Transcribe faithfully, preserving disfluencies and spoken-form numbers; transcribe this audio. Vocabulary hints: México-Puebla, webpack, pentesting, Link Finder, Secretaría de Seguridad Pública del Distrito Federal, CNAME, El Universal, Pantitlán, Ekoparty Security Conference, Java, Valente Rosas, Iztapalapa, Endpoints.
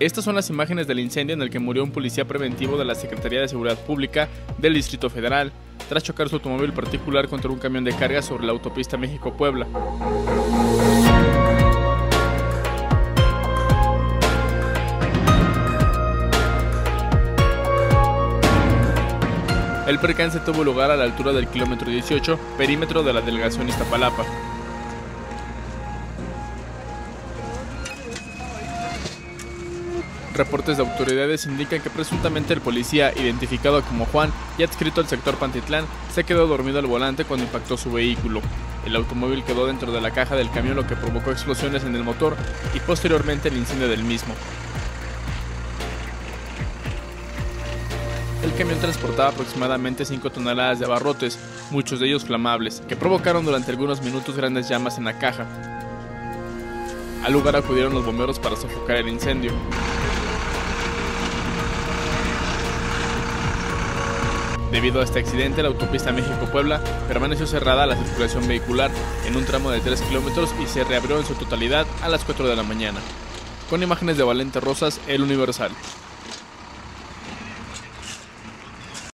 Estas son las imágenes del incendio en el que murió un policía preventivo de la Secretaría de Seguridad Pública del Distrito Federal, tras chocar su automóvil particular contra un camión de carga sobre la autopista México-Puebla. El percance tuvo lugar a la altura del kilómetro dieciocho, perímetro de la delegación Iztapalapa. Reportes de autoridades indican que presuntamente el policía, identificado como Juan y adscrito al sector Pantitlán, se quedó dormido al volante cuando impactó su vehículo. El automóvil quedó dentro de la caja del camión, lo que provocó explosiones en el motor y posteriormente el incendio del mismo. El camión transportaba aproximadamente cinco toneladas de abarrotes, muchos de ellos flamables, que provocaron durante algunos minutos grandes llamas en la caja. Al lugar acudieron los bomberos para sofocar el incendio. Debido a este accidente, la autopista México-Puebla permaneció cerrada a la circulación vehicular en un tramo de tres kilómetros y se reabrió en su totalidad a las cuatro de la mañana. Con imágenes de Valente Rosas, El Universal.